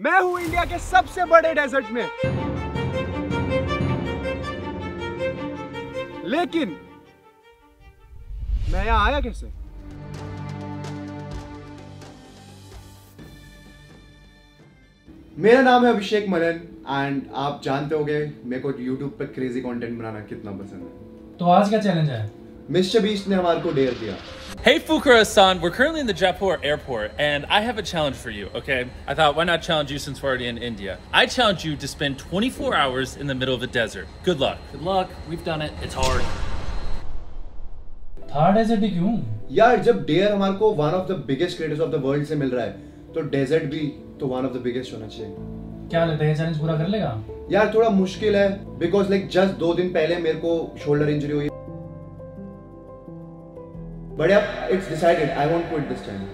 मैं हूँ इंडिया के सबसे बड़े डेजर्ट में, लेकिन मैं यहाँ आया कैसे? मेरा नाम है अभिषेक मलन एंड आप जानते होंगे मेरे को YouTube पर क्रेजी कंटेंट बनाना कितना पसंद है। तो आज का चैलेंज है, मिस्टर बीस्ट ने हमारे को डेयर दिया। Hey Fukra Insaan, we're currently in the Jaipur airport and I have a challenge for you, okay? I thought why not challenge you since we're already in India. I challenge you to spend 24 hours in the middle of the desert. Good luck. Good luck. We've done it. It's hard. Thar Desert भी क्यों? यार जब डेयर हमारे को one of the biggest creators of the world से मिल रहा है तो डेजर्ट भी तो वन ऑफ द बिगेस्ट होना चाहिए। क्या लगता है चैलेंज पूरा कर लेगा? यार थोड़ा मुश्किल है बिकॉज लाइक जस्ट 2 दिन पहले मेरे को शोल्डर इंजरी हुई। But yeah, it's decided. I won't quit this time.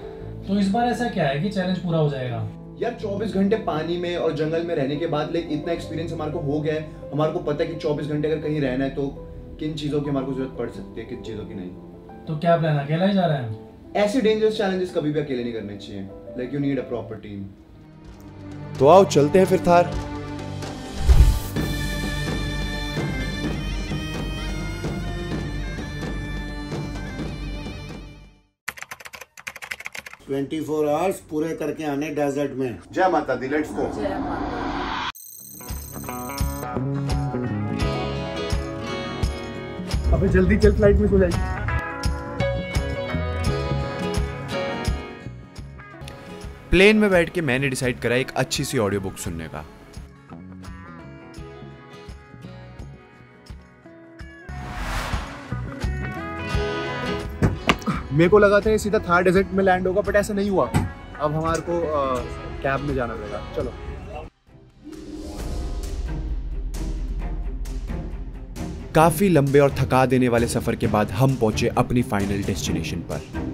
तो इस बार ऐसा क्या है कि चैलेंज पूरा हो जाएगा? यार 24 घंटे पानी में और जंगल में रहने के बाद लाइक इतना एक्सपीरियंस हमारे को हो गया है, हमारे को पता है कि 24 घंटे अगर कहीं रहना है तो किन चीजों की हमारे को जरूरत पड़ सकती है, किन चीजों की नहीं। तो क्या प्लान, अकेला ही जा रहे हैं? ऐसे डेंजरस चैलेंजेस कभी भी अकेले नहीं करने चाहिए, like you need a proper team. तो आओ चलते हैं फिर थार। आवर्स पूरे करके आने डेजर्ट में। जय माता दी, लेट्स गो। अबे जल्दी चल, फ्लाइट मिस हो जाएगी। प्लेन में बैठ के मैंने डिसाइड करा एक अच्छी सी ऑडियो बुक सुनने का। मेरे को लगा था ये सीधा थार डेजर्ट में लैंड होगा बट ऐसा नहीं हुआ। अब हमारे को कैब में जाना पड़ेगा। चलो काफी लंबे और थका देने वाले सफर के बाद हम पहुंचे अपनी फाइनल डेस्टिनेशन पर।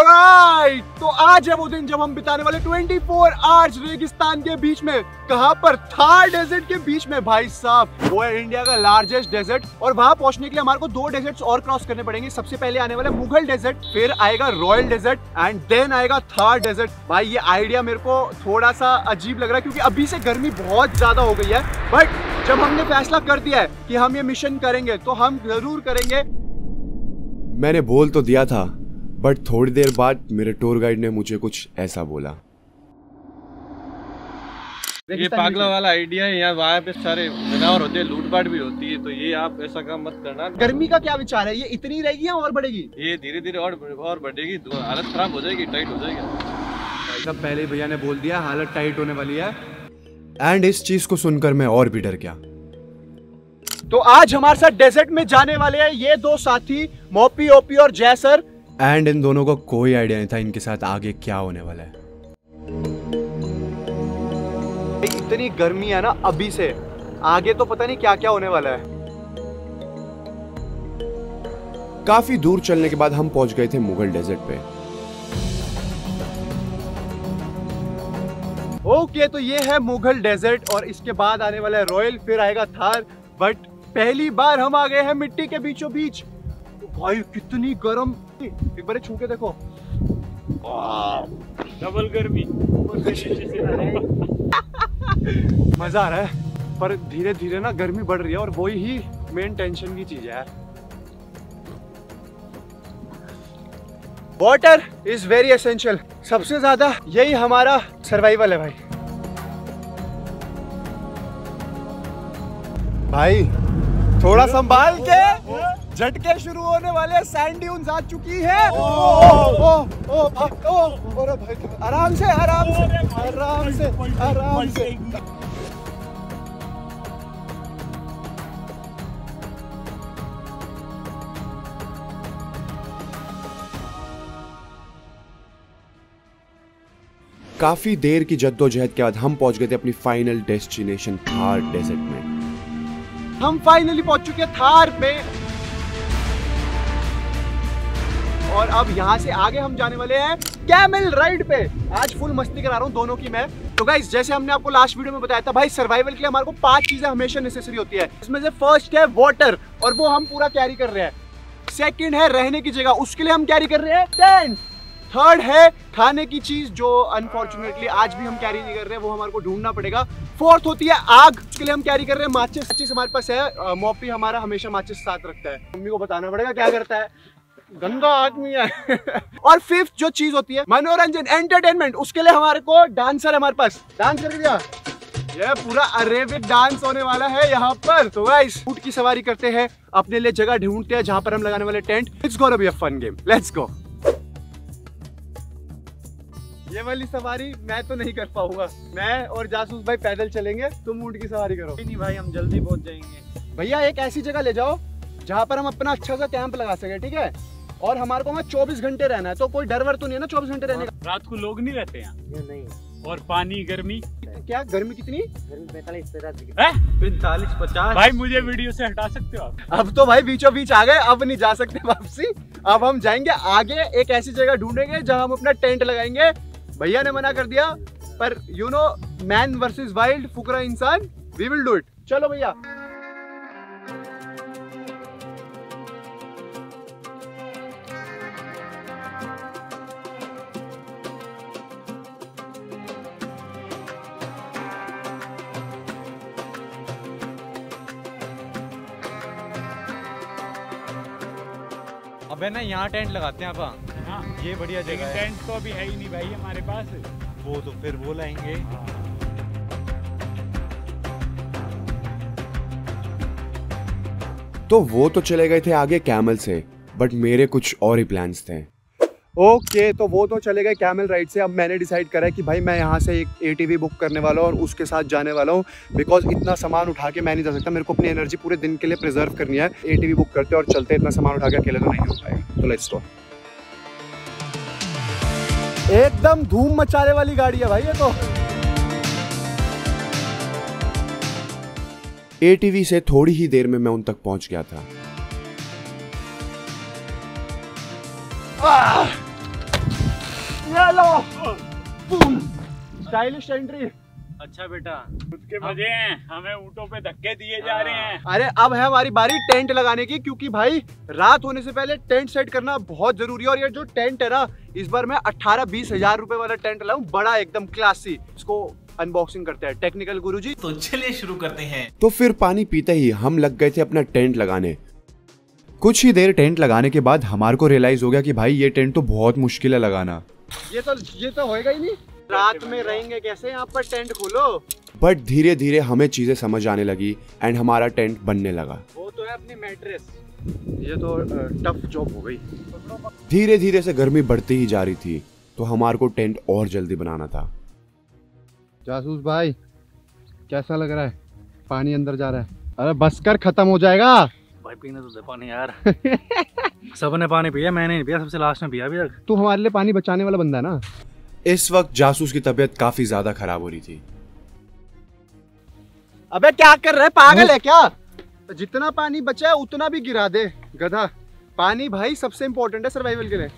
ऑलराइट, तो आज है वो दिन जब हम बिताने वाले 24 आवर्स रेगिस्तान के बीच में। कहां पर? थार डेजर्ट के बीच में। भाई साहब वो है इंडिया का लार्जेस्ट डेजर्ट और वहां पहुंचने के लिए हमारे को 2 डेजर्ट्स और क्रॉस करने पड़ेंगे। सबसे पहले आने वाला मुगल डेजर्ट, फिर आएगा रॉयल डेजर्ट एंड देन आएगा थार डेजर्ट। भाई ये आइडिया मेरे को थोड़ा सा अजीब लग रहा है क्योंकि अभी से गर्मी बहुत ज्यादा हो गई है, बट जब हमने फैसला कर दिया है कि हम ये मिशन करेंगे तो हम जरूर करेंगे। मैंने बोल तो दिया था बट थोड़ी देर बाद मेरे टूर गाइड ने मुझे कुछ ऐसा बोला। ये पागला वाला आइडिया है यार, वहाँ पे सारे जानवर होते हैं, लूटपाट भी होती है, तो ये आप ऐसा काम मत करना। गर्मी का क्या विचार है? ये इतनी रहेगी या और बढ़ेगी? ये धीरे धीरे और बढ़ेगी, हालत खराब हो जाएगी, टाइट हो जाएगी। सब पहले भैया ने बोल दिया हालत टाइट होने वाली है एंड इस चीज को सुनकर मैं और भी डर गया। तो आज हमारे साथ डेजर्ट में जाने वाले है ये 2 साथी मोपी ओपी और जय सर एंड इन दोनों को कोई आइडिया नहीं था इनके साथ आगे क्या होने वाला है। इतनी गर्मी है ना अभी से, आगे तो पता नहीं क्या क्या होने वाला है। काफी दूर चलने के बाद हम पहुंच गए थे मुगल डेजर्ट पे। ओके, तो ये है मुगल डेजर्ट और इसके बाद आने वाला है रॉयल, फिर आएगा थार। बट पहली बार हम आ गए हैं मिट्टी के बीचों बीच। भाई कितनी गर्म, एक बार छू के देखो, डबल गर्मी। मजा आ रहा है पर धीरे धीरे ना गर्मी बढ़ रही है और वही ही मेन टेंशन की चीज है यार। वाटर इज वेरी एसेंशियल, सबसे ज्यादा यही हमारा सर्वाइवल है। भाई थोड़ा संभाल के, झटके शुरू होने वाले, सैंड ड्यून्स आ चुकी है। आराम से आराम से आराम से आराम से। काफी देर की जद्दोजहद के बाद हम पहुंच गए थे अपनी फाइनल डेस्टिनेशन थार डेजर्ट में। हम फाइनली पहुंच चुके हैं थार में और अब यहाँ से आगे हम जाने वाले हैं कैमल राइड पे। आज फुल मस्ती करा रहा हूँ दोनों की मैं। तो गाइस जैसे हमने आपको लास्ट वीडियो में बताया था भाई, सर्वाइवल के लिए हमारे को 5 चीजें हमेशा नेसेसरी होती है। इसमें से फर्स्ट है वाटर और वो हम पूरा कैरी कर रहे हैं। सेकंड है रहने की जगह, उसके लिए हम कैरी कर रहे हैं टेंट। थर्ड है खाने की चीज़ जो अनफॉर्चुनेटली आज भी हम कैरी नहीं कर रहे हैं, वो हमारे को ढूंढना पड़ेगा। फोर्थ होती है आग, उसके लिए हम कैरी कर रहे हैं माचिस। माचिस हमारे पास है, मॉपी हमारा हमेशा माचिस साथ रखता है, मम्मी को बताना पड़ेगा क्या करता है, गंदा आदमी है। और फिफ्थ जो चीज होती है मनोरंजन, एंटरटेनमेंट, उसके लिए हमारे को डांसर है हमारे पास। डांस करके दिया, यह पूरा अरेबिक डांस होने वाला है यहाँ पर। तो गाइस ऊंट की सवारी करते हैं, अपने लिए जगह ढूंढते हैं जहाँ पर हम लगाने वाले tent. It's gonna be a fun game, let's go. ये वाली सवारी मैं तो नहीं कर पाऊंगा, मैं और जासूस भाई पैदल चलेंगे, तुम ऊंट की सवारी करो। नहीं भाई हम जल्दी पहुंच जाएंगे। भैया एक ऐसी जगह ले जाओ जहाँ पर हम अपना अच्छा सा कैंप लगा सके, ठीक है? और हमारे को वहाँ 24 घंटे रहना है, तो कोई डर वर तो नहीं है ना 24 घंटे रहने का? रात को लोग नहीं रहते यहाँ, नहीं। और पानी, गर्मी, क्या गर्मी कितनी? गर्मी 45-50। भाई मुझे वीडियो से हटा सकते हो आप? अब तो भाई बीचों बीच आ गए, अब नहीं जा सकते वापसी। अब हम जाएंगे आगे, एक ऐसी जगह ढूंढेंगे जहाँ हम अपना टेंट लगाएंगे। भैया ने मना कर दिया, पर you know man versus wild, फुकरा इंसान, वी विल डू इट। चलो भैया। अबे ना यहाँ टेंट लगाते हैं आप, ये बढ़िया जगह है। टेंट तो अभी है ही नहीं भाई हमारे पास, वो तो फिर वो लाएंगे। तो वो तो चले गए थे आगे कैमल से, बट मेरे कुछ और ही प्लान्स थे। ओके, तो वो तो चले गए कैमल राइड से। अब मैंने डिसाइड करा है कि भाई मैं यहाँ से एक एटीवी बुक करने वाला हूँ और उसके साथ जाने वाला हूँ, बिकॉज इतना सामान उठा के मैं नहीं जा सकता। मेरे को अपनी एनर्जी पूरे दिन के लिए प्रिजर्व करनी है। एटीवी बुक करते और चलते, इतना सामान उठा के अकेले तो नहीं हो पाएगा। तो लेट्स गो। एकदम धूम मचाने वाली गाड़ी है भाई ये तो। एटीवी से थोड़ी ही देर में मैं उन तक पहुँच गया था। Stylish entry. अच्छा बेटा, उसके मजे हैं, हमें ऊँटों पे धक्के दिए जा रहे हैं। अरे अब है हमारी बारी टेंट लगाने की, क्योंकि भाई रात होने से पहले टेंट सेट करना बहुत जरूरी है। और ये जो टेंट है ना, इस बार मैं 18-20 हजार रुपए वाला टेंट लाऊं, बड़ा एकदम क्लासी। इसको अनबॉक्सिंग करते हैं टेक्निकल गुरुजी। तो चलिए शुरू करते हैं। तो फिर पानी पीते ही हम लग गए थे अपना टेंट लगाने। कुछ ही देर टेंट लगाने के बाद हमारे को रियलाइज हो गया कि भाई ये टेंट तो बहुत मुश्किल है लगाना। ये तो होएगा ही नहीं, रात में रहेंगे कैसे यहाँ पर, टेंट खोलो। बट धीरे धीरे हमें चीजें समझ आने लगी एंड हमारा टेंट बनने लगा। वो तो है अपनी मैट्रेस। ये तो टफ जॉब हो गई। धीरे धीरे से गर्मी बढ़ती ही जा रही थी, तो हमारे को टेंट और जल्दी बनाना था। जासूस भाई कैसा लग रहा है? पानी अंदर जा रहा है। अरे बस कर, खत्म हो जाएगा भाई, पीने तो दे पानी यार। सबने पानी पिया, मैंने नहीं पिया, सबसे लास्ट में पिया अभी तक। तू हमारे लिए पानी बचाने वाला बंदा है ना। इस वक्त जासूस की तबीयत काफी ज्यादा खराब हो रही थी। अबे क्या कर रहे, पागल है क्या? जितना पानी बचा है उतना भी गिरा दे गधा। पानी भाई सबसे इम्पोर्टेंट है सर्वाइवल के लिए।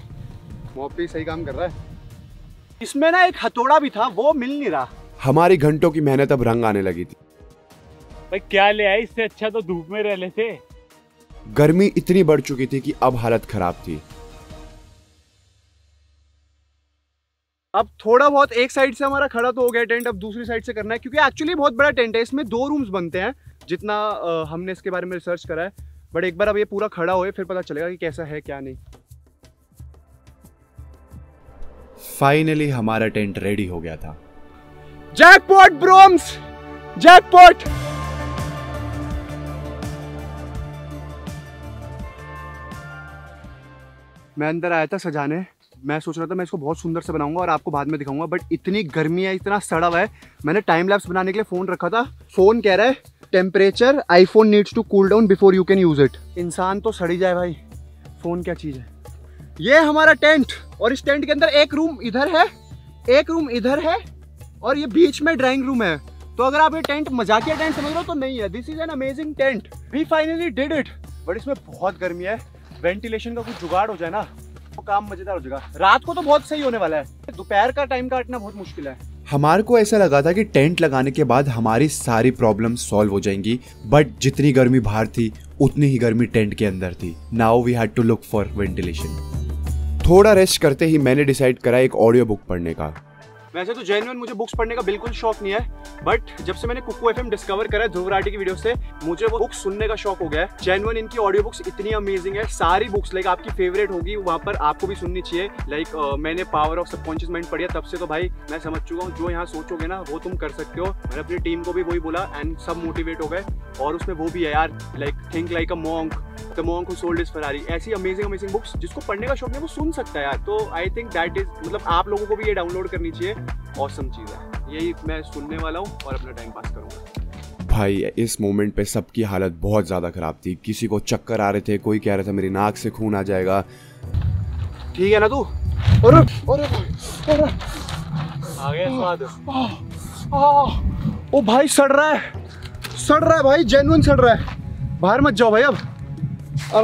मॉपी सही काम कर रहा है। इसमें ना एक हथौड़ा भी था, वो मिल नहीं रहा। हमारी घंटों की मेहनत अब रंग आने लगी थी। भाई क्या ले आए, इससे अच्छा तो धूप में रह लेते। गर्मी इतनी बढ़ चुकी थी कि अब हालत खराब थी। अब थोड़ा बहुत एक साइड से हमारा खड़ा तो हो गया टेंट, अब दूसरी साइड से करना है, क्योंकि एक्चुअली बहुत बड़ा टेंट है। इसमें 2 रूम्स बनते हैं, जितना हमने इसके बारे में रिसर्च करा है। बट एक बार अब ये पूरा खड़ा होए, फिर पता चलेगा कि कैसा है क्या नहीं। फाइनली हमारा टेंट रेडी हो गया था। जैकपॉट ब्रोम्स, जैकपॉट। मैं अंदर आया था सजाने, मैं सोच रहा था मैं इसको बहुत सुंदर से बनाऊंगा और आपको बाद में दिखाऊंगा, बट इतनी गर्मी है, इतना सड़ा हुआ है। मैंने टाइम लैप्स बनाने के लिए फ़ोन रखा था, फ़ोन कह रहा है temperature iPhone needs to cool down before you can use it. इंसान तो सड़ी जाए भाई, फ़ोन क्या चीज़ है। ये हमारा टेंट, और इस टेंट के अंदर 1 रूम इधर है, 1 रूम इधर है, और ये बीच में ड्राइंग रूम है। तो अगर आप ये टेंट मजाकिया टेंट समझ रहे हो तो नहीं है, this is an amazing tent, we finally did it. But इसमें बहुत गर्मी है, वेंटिलेशन का कुछ जुगाड़ हो जाए ना तो काम मजेदार हो जाएगा। रात को तो बहुत सही होने वाला है, दोपहर का टाइम काटना बहुत मुश्किल है। हमारे को ऐसा लगा था कि टेंट लगाने के बाद हमारी सारी प्रॉब्लम सॉल्व हो जाएंगी, बट जितनी गर्मी बाहर थी उतनी ही गर्मी टेंट के अंदर थी। Now we had to look for ventilation. थोड़ा रेस्ट करते ही मैंने डिसाइड करा एक ऑडियो बुक पढ़ने का। वैसे तो जेन्युइन मुझे बुक्स पढ़ने का बिल्कुल शौक नहीं है, बट जब से मैंने कुकू एफएम डिस्कवर करा है ध्रुव राठी की वीडियो से, मुझे वो बुक्स सुनने का शौक हो गया है। जेन्युइन इनकी ऑडियो बुक्स इतनी अमेजिंग है, सारी बुक्स लाइक आपकी फेवरेट होगी वहाँ पर आपको भी सुननी चाहिए। लाइक मैंने पावर ऑफ सबकॉन्शियस माइंड पढ़ी है, तब से तो भाई मैं समझ चुका हूँ जो यहाँ सोचोगे ना वो तुम कर सकते हो। मैंने अपनी टीम को भी वही बोला एंड सब मोटिवेट हो गए। और उसमें वो भी है यार, like think like a monk, the monk who sold his Ferrari, ऐसी अमेजिंग अमेजिंग बुक्स जिसको पढ़ने का शौक नहीं वो सुन सकता है यार। तो आई थिंक दैट इज, मतलब आप लोगों को भी ये डाउनलोड करनी चाहिए, ऑसम चीज़ है। यही मैं सुनने वाला हूँ और अपना टाइम पास करूँगा। भाई इस मोमेंट पे सबकी हालत बहुत ज़्यादा ख़राब थी, किसी को चक्कर आ रहे थे, कोई कह रहा था मेरी नाक से खून आ जाएगा। ठीक है ना तू? ओ भाई सड़ रहा है, सड़ रहा है भाई, जेन्युइन सड़ रहा है। बाहर मत जाओ भाई, अब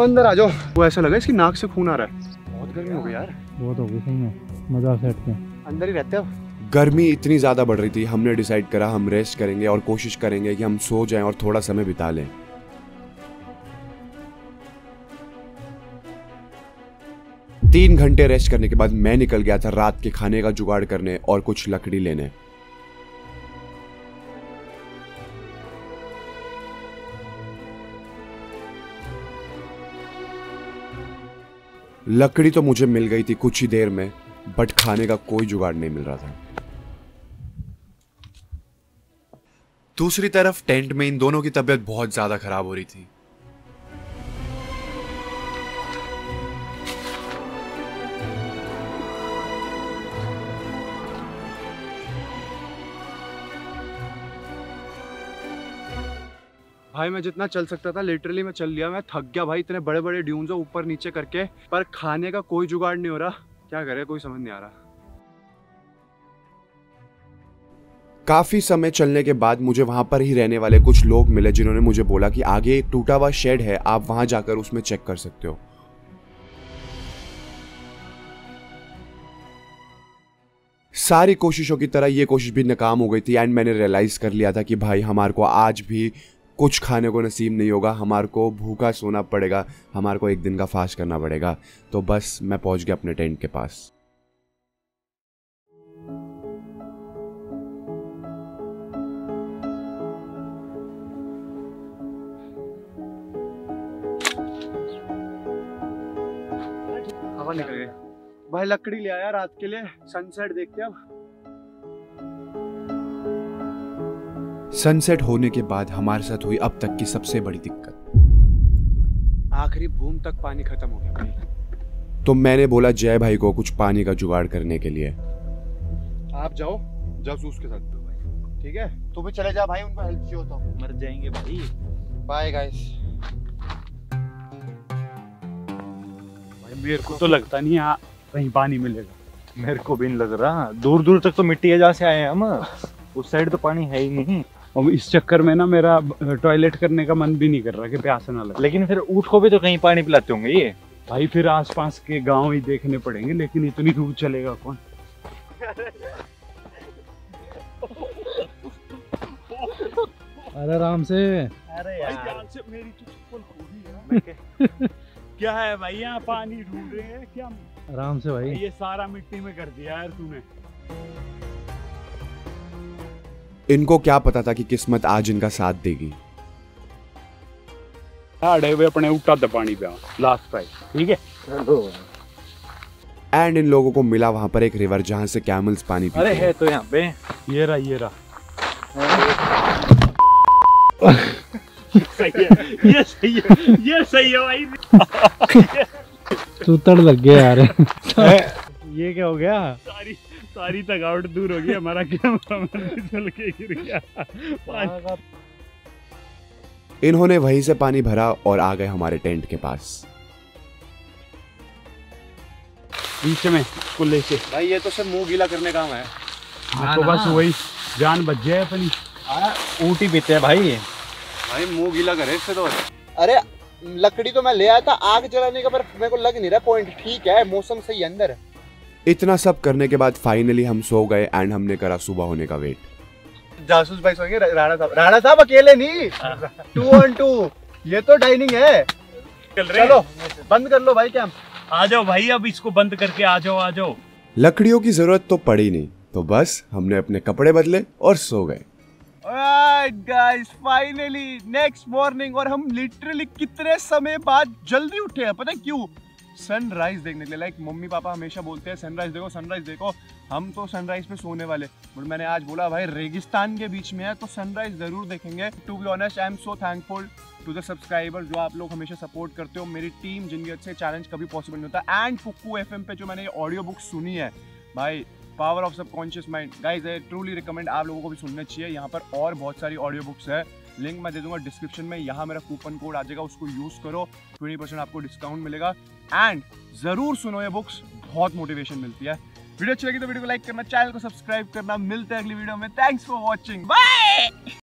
अंदर आ जाओ। वो ऐसा लगा इसकी नाक से खून आ रहा है। बहुत गर्मी हो गई यार, बहुत हो गई सही में, मज़ा से हटके अंदर ही रहते हैं। गर्मी इतनी ज़्यादा बढ़ रही थी, हमने डिसाइड करा हम रेस्ट करेंगे और कोशिश करेंगे कि हम सो जाएं और थोड़ा समय बिता लें। तीन घंटे रेस्ट करने के बाद मैं निकल गया था रात के खाने का जुगाड़ करने और कुछ लकड़ी लेने। लकड़ी तो मुझे मिल गई थी कुछ ही देर में, बट खाने का कोई जुगाड़ नहीं मिल रहा था। दूसरी तरफ टेंट में इन दोनों की तबीयत बहुत ज्यादा खराब हो रही थी। भाई मैं जितना चल सकता था लिटरली मैं चल लिया, मैं थक गया भाई, इतने बड़े बड़े ड्यून्स ऊपर नीचे करके, पर खाने का कोई जुगाड़ नहीं हो रहा। क्या करे कोई समझ नहीं आ रहा। काफी समय चलने के बाद मुझे वहां पर ही रहने वाले कुछ लोग मिले जिन्होंने मुझे बोला कि आगे एक टूटा हुआ शेड है, आप वहां जाकर उसमें चेक कर सकते हो। सारी कोशिशों की तरह ये कोशिश भी नाकाम हो गई थी एंड मैंने रियलाइज कर लिया था कि भाई हमारे को आज भी कुछ खाने को नसीब नहीं होगा, हमारे को भूखा सोना पड़ेगा, हमारे को एक दिन का फास्ट करना पड़ेगा। तो बस मैं पहुंच गया अपने टेंट के पास। हवा निकल गई भाई, लकड़ी ले आया रात के लिए, सनसेट देखते हैं अब। सनसेट होने के बाद हमारे साथ हुई अब तक की सबसे बड़ी दिक्कत, आखिरी बूंद तक पानी खत्म हो गया भाई। तो मैंने बोला जय भाई को कुछ पानी का जुगाड़ करने के लिए। आप जाओ जासूस के साथ भाई, ठीक है? तो भी चले जा भाई, उनको हेल्प चाहिए होता है, मर जाएंगे भाई। Bye guys. भाई मेरे को तो लगता नहीं यहाँ कहीं पानी मिलेगा, मेरे को भी नहीं लग रहा। दूर दूर तक तो मिट्टी है जहाँ से आए हैं हम, उस साइड तो पानी है ही नहीं। और इस चक्कर में ना मेरा टॉयलेट करने का मन भी नहीं कर रहा कि प्यास ना लगे। लेकिन फिर ऊँट को भी तो कहीं पानी पिलाते होंगे ये भाई, फिर आसपास के गांव ही देखने पड़ेंगे, लेकिन इतनी दूर चलेगा कौन। अरे आराम से, अरे यार से मेरी तो चप्पल खोली है। क्या है भाई यहाँ पानी ढूंढ रहे हैं क्या? आराम से भाई, ये सारा मिट्टी में कर दिया यार तूने। इनको क्या पता था कि किस्मत आज इनका साथ देगी। आड़े हुए अपने उठा द पानी पे लास्ट टाइम, ठीक है? एंड इन लोगों को मिला वहां पर एक रिवर जहां से कैमल्स पानी पीते। अरे है तो यहाँ पे, ये रहा ये रहा। सही है, ये सही है, ये सही है भाई। तूतड़ लग गया यार। ये क्या हो गया? सारी थकावट दूर हो गई, हमारा चल के गिर गया। इन्होंने वहीं से पानी भरा और आ गए हमारे टेंट के पास। बीच में कुल्ले से भाई, ये तो सिर्फ मुंह गीला करने काम है। आपको बस वही जान बच जाए अपनी, ऊँट ही पीते हैं भाई। भाई मुंह गीला करे इससे तो। अरे लकड़ी तो मैं ले आया था आग जलाने का, पर मेरे को लग नहीं रहा पॉइंट। ठीक है मौसम सही अंदर। इतना सब करने के बाद फाइनली हम सो गए एंड हमने करा सुबह होने का वेट। जासूस भाई सोएंगे, राणा साहब अकेले नहीं, 2 on 2, ये तो डाइनिंग है। चलो बंद कर लो भाई कैम। आ जाओ भाई, अब इसको बंद करके आ जाओ आ जाओ। लकड़ियों की जरूरत तो पड़ी नहीं, तो बस हमने अपने कपड़े बदले और सो गए। Alright guys, finally next morning, और हम लिटरली कितने समय बाद जल्दी उठे हैं, पता है क्यों? सनराइज देखने के लिए। लाइक मम्मी पापा हमेशा बोलते हैं सनराइज देखो सनराइज देखो, हम तो सनराइज पे सोने वाले, बट मैंने आज बोला भाई रेगिस्तान के बीच में है तो सनराइज ज़रूर देखेंगे। To be honest I am so thankful to the subscriber जो आप लोग हमेशा सपोर्ट करते हो, मेरी टीम जिनके अच्छे चैलेंज कभी पॉसिबल नहीं होता, एंड कुकू FM पे जो मैंने ऑडियो बुक सुनी है भाई, power of subconscious mind, guys I truly recommend, आप लोगों को भी सुनना चाहिए। यहाँ पर और बहुत सारी ऑडियो बुक्स है, लिंक मैं दे दूंगा डिस्क्रिप्शन में, यहाँ मेरा कूपन कोड आ जाएगा, उसको यूज़ करो, 20% आपको डिस्काउंट मिलेगा। एंड ज़रूर सुनो ये बुक्स, बहुत मोटिवेशन मिलती है। वीडियो अच्छी लगी तो वीडियो को लाइक करना, चैनल को सब्सक्राइब करना। मिलते हैं अगली वीडियो में, थैंक्स फॉर वॉचिंग, बाय।